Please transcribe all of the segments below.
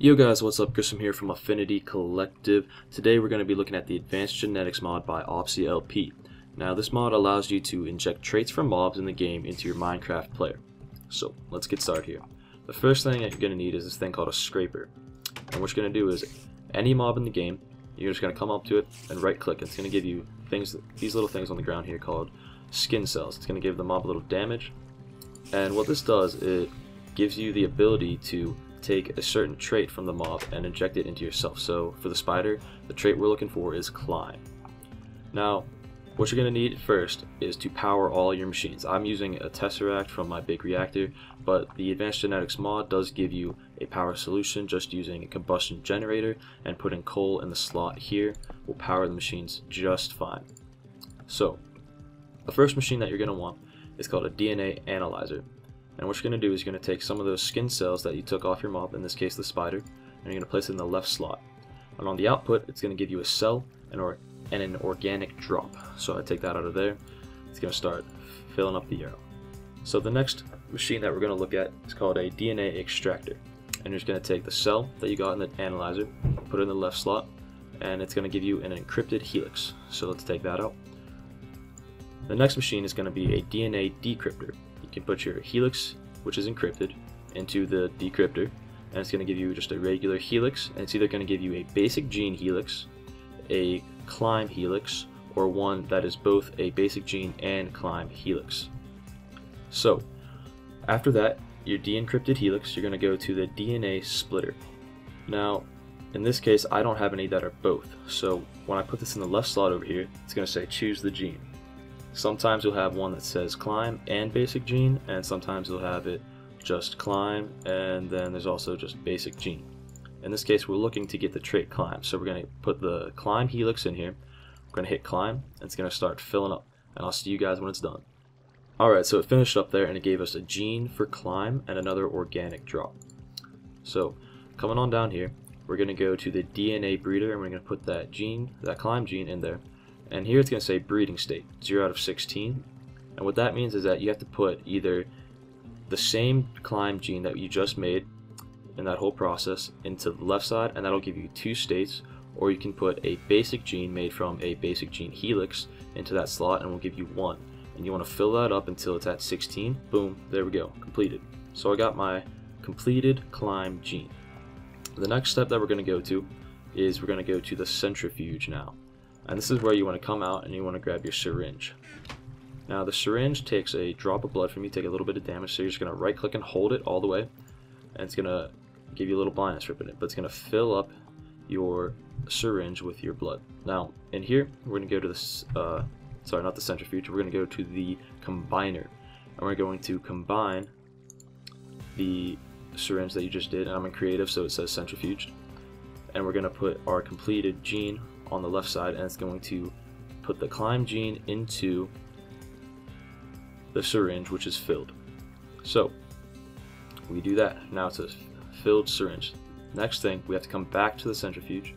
Yo guys, what's up? Grissm here from Affinity Collective. Today we're going to be looking at the Advanced Genetics mod by OpsyLP. Now this mod allows you to inject traits from mobs in the game into your Minecraft player. So let's get started here. The first thing that you're going to need is this thing called a scraper. And what you're going to do is, any mob in the game, you're just going to come up to it and right click. It's going to give you things, these little things on the ground here called skin cells. It's going to give the mob a little damage. And what this does, it gives you the ability to take a certain trait from the mob and inject it into yourself. So for the spider, the trait we're looking for is climb. Now what you're going to need first is to power all your machines. I'm using a Tesseract from my big reactor, but the Advanced Genetics mod does give you a power solution. Just using a combustion generator and putting coal in the slot here will power the machines just fine. So the first machine that you're going to want is called a DNA analyzer. And what you're going to do is you're going to take some of those skin cells that you took off your mob, in this case the spider, and you're going to place it in the left slot. And on the output, it's going to give you a cell and an organic drop. So I take that out of there. It's going to start filling up the arrow. So the next machine that we're going to look at is called a DNA extractor. And you're just going to take the cell that you got in the analyzer, put it in the left slot, and it's going to give you an encrypted helix. So let's take that out. The next machine is going to be a DNA decryptor. You can put your helix, which is encrypted, into the decryptor, and it's going to give you just a regular helix, and it's either going to give you a basic gene helix, a climb helix, or one that is both a basic gene and climb helix. So after that, your de-encrypted helix, you're going to go to the DNA splitter. Now in this case, I don't have any that are both, so when I put this in the left slot over here, it's going to say choose the gene. Sometimes you'll have one that says climb and basic gene, and sometimes you'll have it just climb, and then there's also just basic gene. In this case, we're looking to get the trait climb, so we're going to put the climb helix in here. We're going to hit climb, and it's going to start filling up, and I'll see you guys when it's done. Alright, so it finished up there, and it gave us a gene for climb and another organic drop. So coming on down here, we're going to go to the DNA breeder, and we're going to put that gene, that climb gene, in there. And here it's going to say breeding state, 0 out of 16. And what that means is that you have to put either the same climb gene that you just made in that whole process into the left side, and that'll give you two states, or you can put a basic gene made from a basic gene helix into that slot and we'll give you one. And you want to fill that up until it's at 16. Boom, there we go, completed. So I got my completed climb gene. The next step that we're going to go to is we're going to go to the centrifuge now. And this is where you want to come out and you want to grab your syringe. Now the syringe takes a drop of blood from you, take a little bit of damage, so you're just going to right click and hold it all the way, and it's going to give you a little blindness ribbon, but it's going to fill up your syringe with your blood. Now in here we're going to go to this, sorry, not the centrifuge, we're going to go to the combiner, and we're going to combine the syringe that you just did, and I'm in creative so it says centrifuge, and we're going to put our completed gene on the left side, and it's going to put the climb gene into the syringe, which is filled. So we do that. Now it's a filled syringe. Next thing, we have to come back to the centrifuge,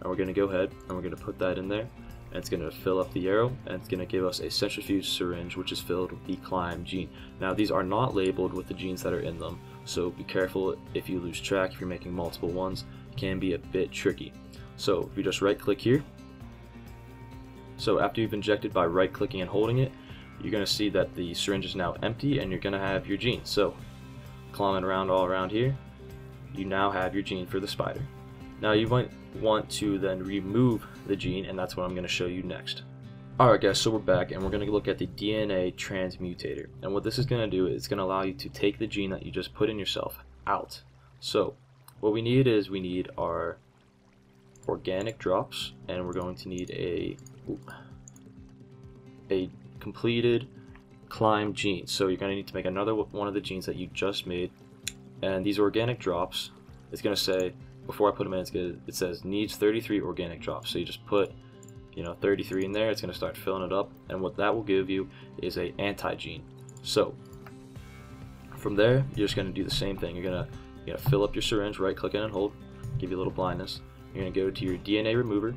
and we're going to go ahead and we're going to put that in there, and it's going to fill up the arrow, and it's going to give us a centrifuge syringe which is filled with the climb gene. Now these are not labeled with the genes that are in them, so be careful if you lose track. If you're making multiple ones, it can be a bit tricky. So if you just right click here, so after you've injected by right clicking and holding it, you're going to see that the syringe is now empty and you're going to have your gene. So climbing around all around here, you now have your gene for the spider. Now you might want to then remove the gene, and that's what I'm going to show you next. Alright guys, so we're back and we're going to look at the DNA transmutator. And what this is going to do is it's going to allow you to take the gene that you just put in yourself out. So what we need is we need our organic drops, and we're going to need a completed climb gene. So you're going to need to make another one of the genes that you just made, and these organic drops, it's going to say, before I put them in, it says needs 33 organic drops. So you just put 33 in there, it's going to start filling it up, and what that will give you is a anti-gene. So from there you're just going to do the same thing. You're going to fill up your syringe, right click in and hold, give you a little blindness. You're going to go to your DNA remover,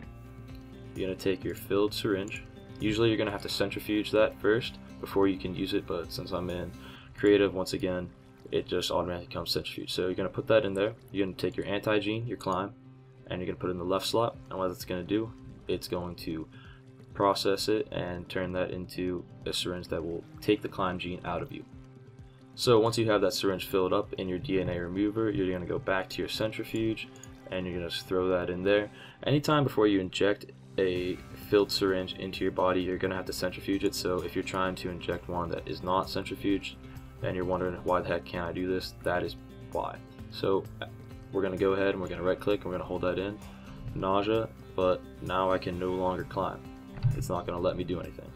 you're going to take your filled syringe. Usually you're going to have to centrifuge that first before you can use it, but since I'm in creative, once again, it just automatically becomes centrifuge. So you're going to put that in there, you're going to take your anti-gene, your climb, and you're going to put it in the left slot, and what it's going to do, it's going to process it and turn that into a syringe that will take the climb gene out of you. So once you have that syringe filled up in your DNA remover, you're going to go back to your centrifuge and you're going to throw that in there. Anytime before you inject a filled syringe into your body, you're going to have to centrifuge it. So if you're trying to inject one that is not centrifuged and you're wondering why the heck can't I do this, that is why. So we're going to go ahead and we're going to right click and we're going to hold that in. Nausea, but now I can no longer climb. It's not going to let me do anything.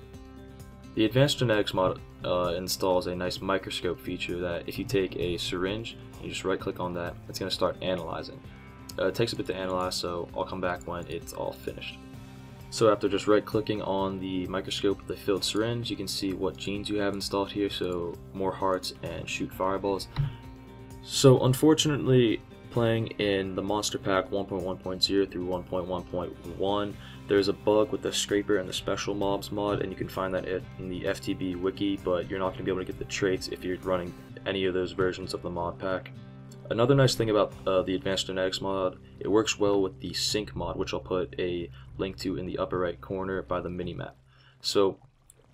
The Advanced Genetics Mod installs a nice microscope feature that if you take a syringe and you just right click on that, it's going to start analyzing. It takes a bit to analyze, so I'll come back when it's all finished. So after just right clicking on the microscope with the filled syringe, you can see what genes you have installed here, so more hearts and shoot fireballs. So unfortunately, playing in the monster pack 1.1.0 through 1.1.1, there's a bug with the scraper and the special mobs mod, and you can find that in the FTB wiki, but you're not going to be able to get the traits if you're running any of those versions of the mod pack. Another nice thing about the Advanced Genetics mod, it works well with the Sync mod, which I'll put a link to in the upper right corner by the minimap. So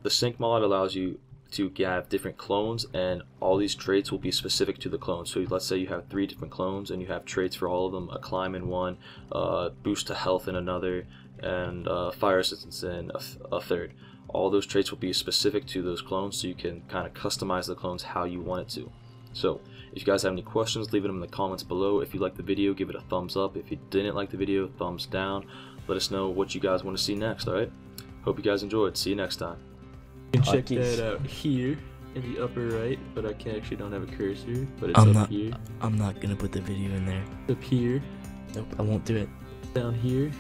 the Sync mod allows you to have different clones, and all these traits will be specific to the clone. So let's say you have 3 different clones and you have traits for all of them, a climb in one, boost to health in another, and fire resistance in a third. All those traits will be specific to those clones, so you can kind of customize the clones how you want it to. So if you guys have any questions, leave them in the comments below. If you liked the video, give it a thumbs up. If you didn't like the video, thumbs down. Let us know what you guys want to see next, alright? Hope you guys enjoyed. See you next time. You can check that out here in the upper right, but I can't actually don't have a cursor, but it's up here. I'm not gonna put the video in there. Up here. Nope, I won't do it. Down here.